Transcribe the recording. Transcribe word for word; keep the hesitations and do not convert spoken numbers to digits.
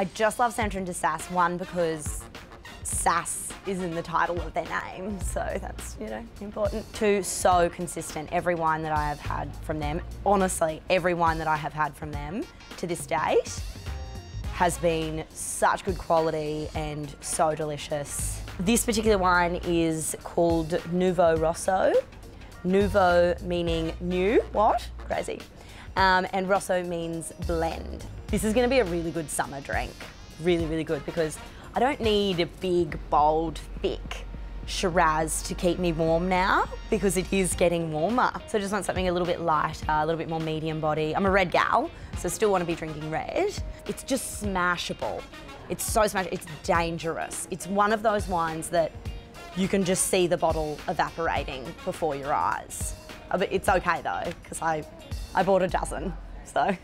I just love Santrin de Sasse, one, because Sass is in the title of their name, so that's, you know, important. Two, so consistent. Every wine that I have had from them, honestly, every wine that I have had from them to this date has been such good quality and so delicious. This particular wine is called Nouveau Rosso. Nouveau meaning new, what? Crazy. Um, and Rosso means blend. This is gonna be a really good summer drink. Really, really good, because I don't need a big, bold, thick Shiraz to keep me warm now, because it is getting warmer. So I just want something a little bit lighter, a little bit more medium body. I'm a red gal, so still want to be drinking red. It's just smashable. It's so smashable, it's dangerous. It's one of those wines that you can just see the bottle evaporating before your eyes. But it's okay though, because I, I bought a dozen, so.